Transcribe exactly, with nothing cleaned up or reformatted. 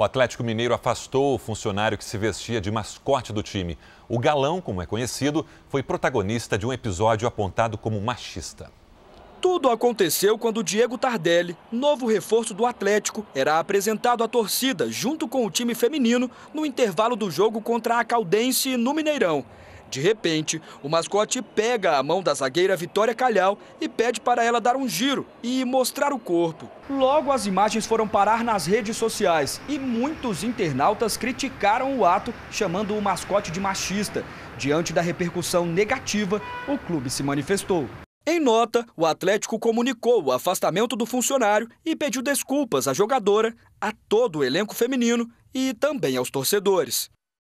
O Atlético Mineiro afastou o funcionário que se vestia de mascote do time. O Galão, como é conhecido, foi protagonista de um episódio apontado como machista. Tudo aconteceu quando Diego Tardelli, novo reforço do Atlético, era apresentado à torcida junto com o time feminino no intervalo do jogo contra a Caldense no Mineirão. De repente, o mascote pega a mão da zagueira Vitória Calhau e pede para ela dar um giro e mostrar o corpo. Logo, as imagens foram parar nas redes sociais e muitos internautas criticaram o ato, chamando o mascote de machista. Diante da repercussão negativa, o clube se manifestou. Em nota, o Atlético comunicou o afastamento do funcionário e pediu desculpas à jogadora, a todo o elenco feminino e também aos torcedores.